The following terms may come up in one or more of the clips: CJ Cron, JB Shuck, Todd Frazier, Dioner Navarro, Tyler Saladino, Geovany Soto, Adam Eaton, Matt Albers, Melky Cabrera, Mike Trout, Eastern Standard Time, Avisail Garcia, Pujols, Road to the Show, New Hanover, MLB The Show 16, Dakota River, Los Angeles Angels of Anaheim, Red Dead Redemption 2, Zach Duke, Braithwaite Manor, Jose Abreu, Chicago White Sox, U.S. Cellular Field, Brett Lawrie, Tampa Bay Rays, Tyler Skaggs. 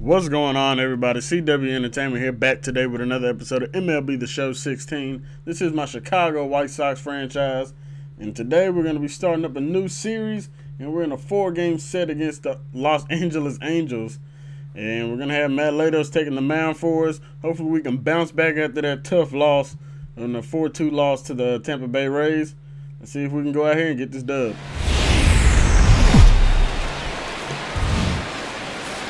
What's going on, everybody? CW Entertainment here, back today with another episode of MLB The Show 16. This is my Chicago White Sox franchise, and today we're going to be starting up a new series, and we're in a 4-game set against the Los Angeles Angels, and we're going to have Matt Latos taking the mound for us. Hopefully we can bounce back after that tough loss on the 4-2 loss to the Tampa Bay Rays. Let's see if we can go out here and get this dub.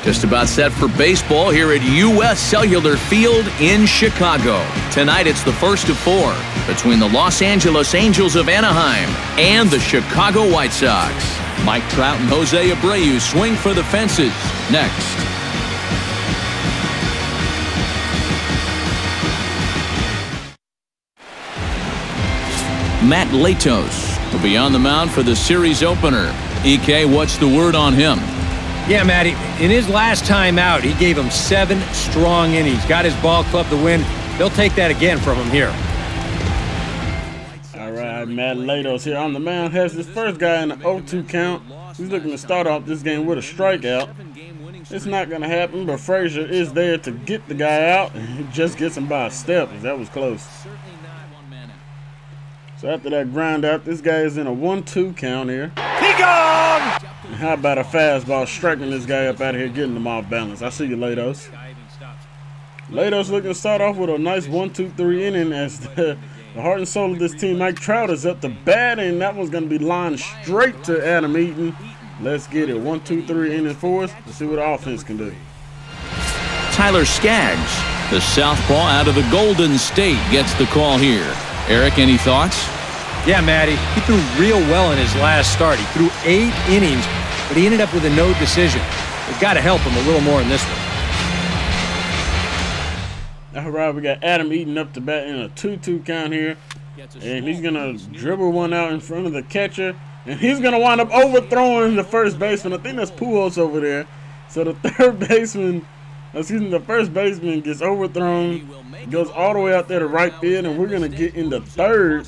Just about set for baseball here at U.S. Cellular Field in Chicago. Tonight it's the first of 4 between the Los Angeles Angels of Anaheim and the Chicago White Sox. Mike Trout and Jose Abreu swing for the fences. Next. Matt Latos will be on the mound for the series opener. EK, what's the word on him? Yeah, Matt, in his last time out, he gave him 7 strong innings. Got his ball club to win. They'll take that again from him here. All right, Matt Latos here on the mound. Has this first guy in the 0-2 count. He's looking to start off this game with a strikeout. It's not going to happen, but Frazier is there to get the guy out. He just gets him by a step. That was close. So after that ground out, this guy is in a 1-2 count here. He gone! How about a fastball, striking this guy up out of here, getting him off balance. I see you, Latos. Latos looking to start off with a nice 1-2-3 inning as the heart and soul of this team, Mike Trout, is up to bat, and that one's going to be lined straight to Adam Eaton. Let's get it. 1-2-3 inning for us. Let's see what the offense can do. Tyler Skaggs, the southpaw out of the Golden State, gets the call here. Eric, any thoughts? Yeah, Matty, he threw real well in his last start. He threw 8 innings, but he ended up with a no decision. We've got to help him a little more in this one. All right, we got Adam Eaton up to bat in a 2-2 count here. And he's going to dribble one out in front of the catcher. And he's going to wind up overthrowing the first baseman. I think that's Pujols over there. So the third baseman, excuse me, the first baseman gets overthrown. Goes all the way out there to right field, and we're going to get in the 3rd.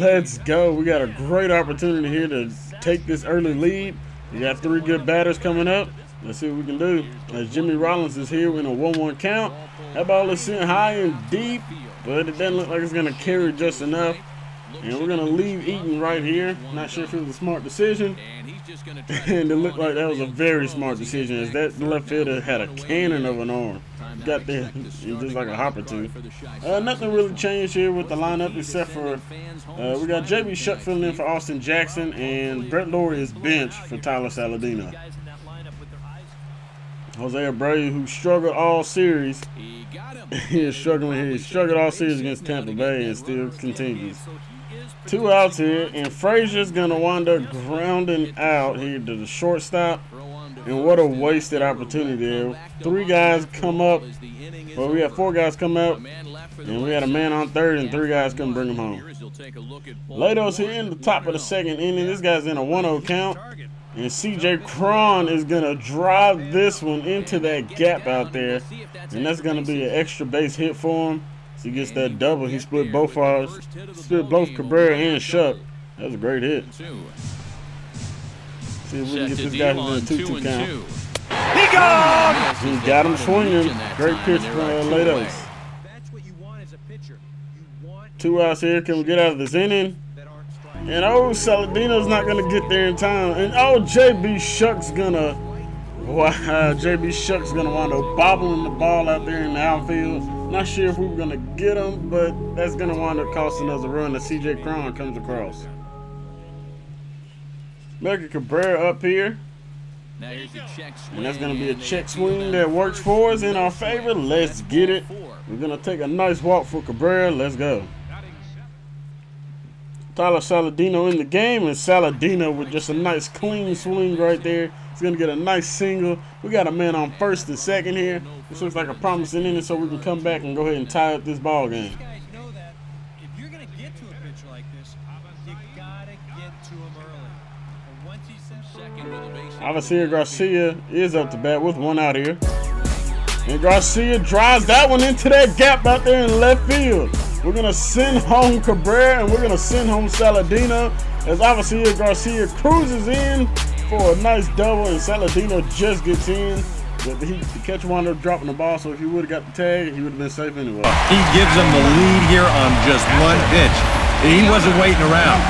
Let's go. We got a great opportunity here to take this early lead. We got 3 good batters coming up. Let's see what we can do. As Jimmy Rollins is here in a 1-1 count. That ball is sitting high and deep, but it doesn't look like it's going to carry just enough. And we're going to leave Eaton right here. Not sure if it was a smart decision. And it looked like that was a very smart decision, as that left fielder had a cannon of an arm. Got there just like a hop or 2. Nothing really changed here with the lineup, except for we got JB Shuck filling in for Austin Jackson, and Brett Lawrie is bench for Tyler Saladino. Jose Abreu, who struggled all series, he is struggling here. He struggled all series against Tampa Bay and still continues. 2 outs here, and Frazier's going to wind up grounding out here to the shortstop. And what a wasted opportunity there. 3 guys come up. Well, we had 4 guys come up, and we had a man on 3rd, and 3 guys couldn't bring him home. Latos here in the top of the 2nd inning. This guy's in a 1-0 count. And CJ Cron is going to drive this one into that gap out there. And that's going to be an extra base hit for him. So he gets that double. He split both ours. Split both Cabrera and Shuck. That was a great hit. See if we can get this guy who's in a 2-2 count. He got him! He got him swinging. Great pitch from Latos. 2 outs here. Can we get out of this inning? And oh, Saladino's not going to get there in time. And oh, JB Shuck's going to. Wow, JB Shuck's going to wind up bobbling the ball out there in the outfield. Not sure if we were going to get him, but that's going to wind up costing us a run as CJ Cron comes across. Melky Cabrera up here. And that's going to be a check swing that works for us in our favor. Let's get it. We're going to take a nice walk for Cabrera. Let's go. Tyler Saladino in the game, and Saladino with just a nice clean swing right there. He's going to get a nice single. We got a man on 1st and 2nd here. This looks like a promising inning, so we can come back and go ahead and tie up this ball game. Avisail Garcia is up to bat with 1 out here. And Garcia drives that one into that gap out there in left field. We're going to send home Cabrera, and we're going to send home Saladino as Avisail Garcia cruises in for a nice double, and Saladino just gets in. But the catcher wound up dropping the ball, so if he would have got the tag, he would have been safe anyway. He gives him the lead here on just one pitch. He wasn't waiting around,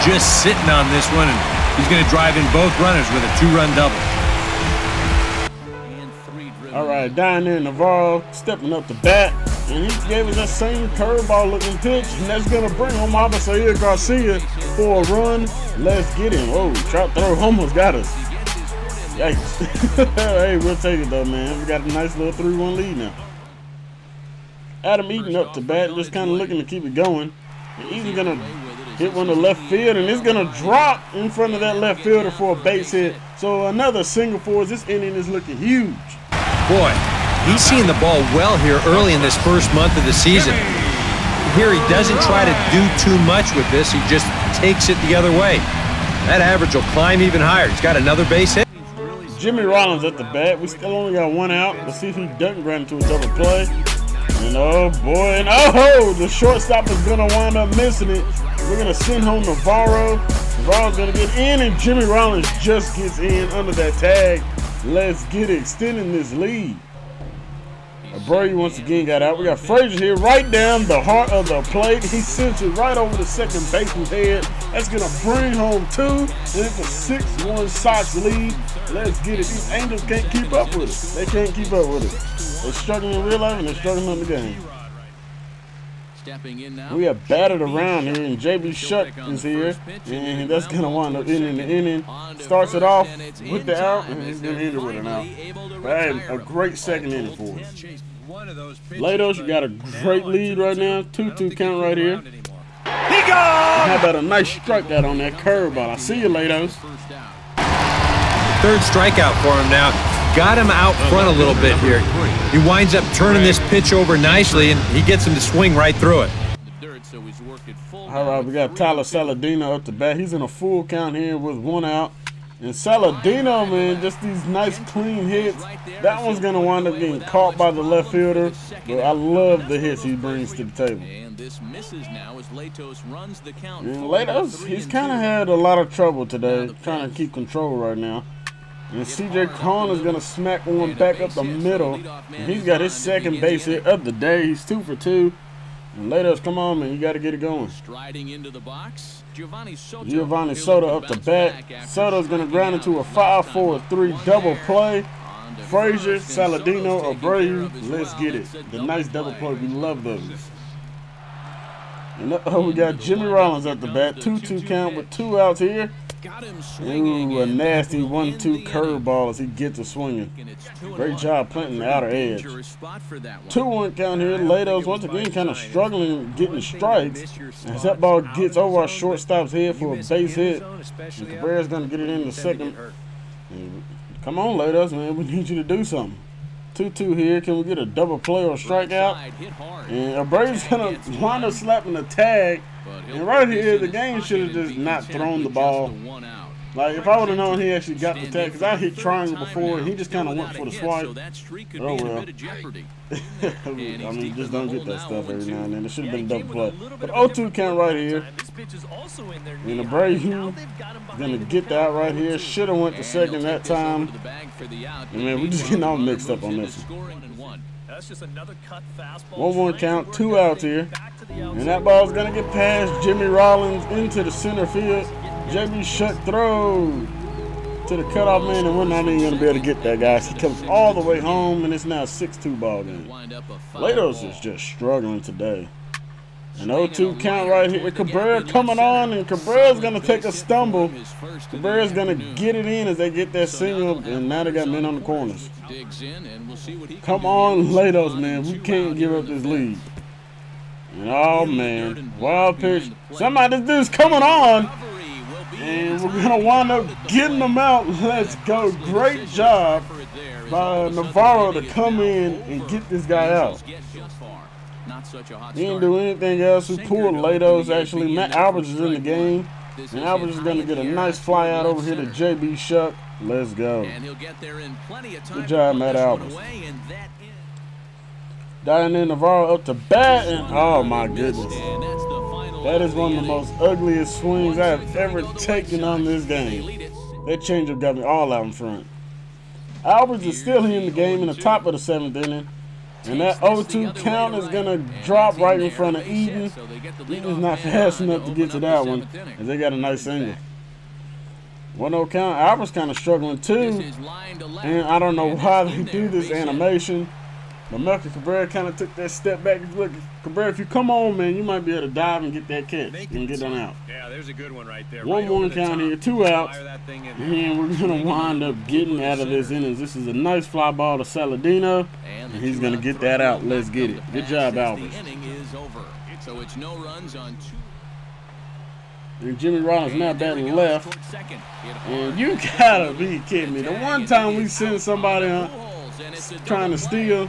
just sitting on this one, and he's going to drive in both runners with a two-run double. All right, Dioner Navarro stepping up the bat, and he gave us that same curveball-looking pitch, and that's going to bring home Avisail Garcia for a run. Let's get him. Oh, Trout throw almost got us. Yikes. Hey, we'll take it though, man. We got a nice little 3-1 lead now. Adam Eaton up to bat, just kind of looking to keep it going. And Eaton's going to hit one to left field, and it's going to drop in front of that left fielder for a base hit. So another single for us. This inning is looking huge. Boy, he's seeing the ball well here early in this first month of the season. Here he doesn't try to do too much with this. He just takes it the other way. That average will climb even higher. He's got another base hit. Jimmy Rollins at the bat. We still only got one out. Let's see if he doesn't run into a double play. And oh boy, and oh, the shortstop is gonna wind up missing it. We're gonna send home Navarro. Navarro's gonna get in, and Jimmy Rollins just gets in under that tag. Let's get it, extending this lead. Abreu once again got out. We got Frazier here right down the heart of the plate. He sent it right over the second baseman's head. That's going to bring home two. And it's a 6-1 Sox lead. Let's get it. These Angels can't keep up with us. They can't keep up with us. They're struggling in real life and they're struggling in the game. We have batted around here, and JB Shuck is here, and that's going to wind up ending the inning. Starts it off with the out, and he's going to end it with an out. But a great second inning for us. Latos, you got a great lead right now. 2-2 count right here. He goes! How about a nice strikeout on that curveball? I see you, Latos. Third strikeout for him now. Got him out front a little bit here. He winds up turning this pitch over nicely, and he gets him to swing right through it. All right, we got Tyler Saladino up to bat. He's in a full count here with one out. And Saladino, man, just these nice clean hits. That one's going to wind up getting caught by the left fielder, but I love the hits he brings to the table. And Latos, he's kind of had a lot of trouble today trying to keep control right now. And CJ Cron is going to smack one back up the middle. And he's got his second base hit of the day. He's 2 for 2. And Latos, come on, man. You got to get it going. Striding into the box, Geovany Soto up the bat. Soto's going to ground into a 5-4-3 double play. Frazier, Saladino, Abreu. Let's get it. The nice double play. We love those. And we got Jimmy Rollins at the bat. 2-2 count with two outs here. Ooh, a nasty 1-2 curveball as he gets a swinging. Great job planting the outer edge. 2-1 count here. Latos once again kind of struggling getting strikes. As that ball gets over our shortstop's head for a base hit. And Cabrera's going to get it in the second. Come on, Latos, man. We need you to do something. 2-2 here. Can we get a double play or strikeout? And Abreu's going to wind up slapping the tag. And right here, the game should have just not thrown the ball. Like, if I would have known he actually got the tag, because I hit triangle before, and he just kind of went for the swipe. Oh, well. I mean, just don't get that stuff every now and then. It should have been a double play. But 0-2 count right here. And Abreu going to get that right here. Should have went to second that time. And, man, we're just getting all mixed up on this one. 1-1 count, two outs here. And that ball's going to get past Jimmy Rollins into the center field. JB Shuck throw to the cutoff man, and we're not even going to be able to get that, guys. He comes all the way home, and it's now a 6-2 ball game. Latos is just struggling today. An 0-2 count right here. Cabrera coming on, and Cabrera's going to take a stumble. Cabrera's going to get it in as they get that single, and now they got men on the corners. Come on, Latos, man. We can't give up this lead. And oh, man. Wild pitch. Somebody, this dude's coming on. And we're going to wind up getting them out. Let's go. Great job by Navarro to come in and get this guy out. He didn't do anything else. We pulled Latos, actually. Matt Albers is in the game. And Albers is going to get a nice fly out over here to JB Shuck. Let's go. Good job, Matt Albers. Dioner Navarro up to bat, and oh my goodness. That is one of the most ugliest swings I have ever taken on this game. That changeup got me all out in front. Albers is still in the game in the top of the seventh inning. And that 0-2 count is going to drop right in front of Eaton. Eaton's not fast enough to get to that one. And they got a nice single. 1-0 count. Albers kind of struggling too. And I don't know why they do this animation. But Melky Cabrera kind of took that step back. Look, Cabrera, if you come on, man, you might be able to dive and get that catch and get them out. Yeah, there's a good one right there. 1-1 count here, 2 outs. And we're going to wind up getting out of this innings. This is a nice fly ball to Saladino, and he's going to get that out. Let's get it. Good job, Albers. The inning is over, so it's no runs on 2. And Jimmy Rollins now batting left. And you got to be kidding me. The one time we sent somebody on trying to steal,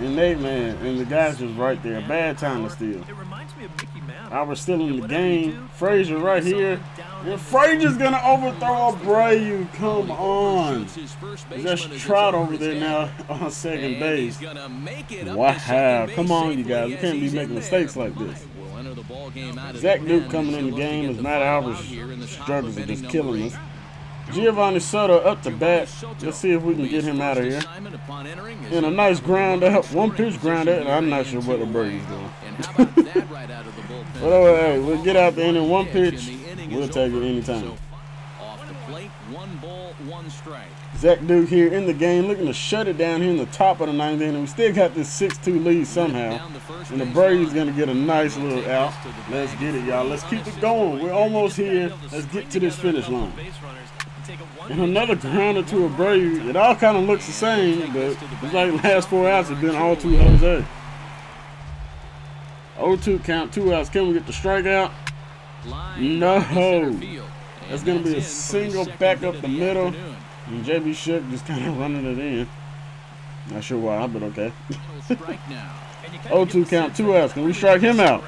and they, man, and the guys was right there. Bad time to steal. It reminds me of Mickey Mouse. Albers still in the game. Frazier right here. And Frazier's going to overthrow Abreu. Come on. There's Trout over there now on second base. Wow. Come on, you guys. You can't be making mistakes like this. Zach Duke coming in the game as Matt Albers struggles and just killing us. Geovany Soto up to bat. Let's see if we can get him out of here. And a nice ground up, one pitch ground up, and I'm not sure what the birdie's doing. But anyway, we'll get out there in one pitch. We'll take it anytime. Zach Duke here in the game, looking to shut it down here in the top of the ninth inning. We still got this 6-2 lead somehow. And the Braves going to get a nice little out. Let's get it, y'all. Let's keep it going. We're almost here. Let's get to this finish line. And another grounder to Abreu. It all kind of looks the same, but it's like last 4 outs have been all to Jose. 0-2 count, 2 outs. Can we get the strikeout? No. That's going to be a single back up the middle. And JB Shuck just kind of running it in. Not sure why, but okay. 0-2 count, 2 outs. Can we strike him out?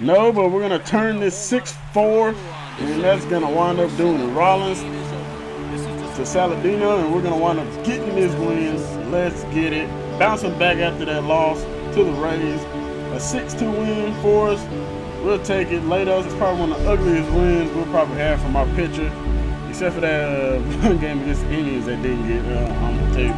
No, but we're going to turn this 6-4, and that's going to wind up doing it. Rollins to Saladino, and we're going to wind up getting this win. Let's get it. Bouncing back after that loss to the Rays. A 6-2 win for us. We'll take it. Latos is probably one of the ugliest wins we'll probably have from our pitcher, except for that one game against the Indians that didn't get on the table.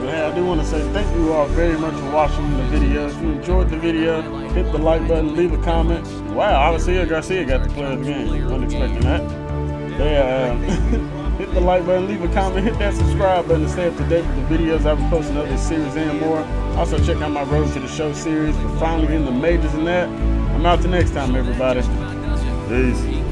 But hey, I do want to say thank you all very much for watching the video. If you enjoyed the video, hit the like button, leave a comment. Wow, Avisail Garcia got to play the game. I wasn't expecting that. Hit the like button, leave a comment, hit that subscribe button to stay up to date with the videos I've been posting of this series and more. Also check out my Road to the Show series. We're finally in the majors in that. I'm out till next time, everybody. Peace.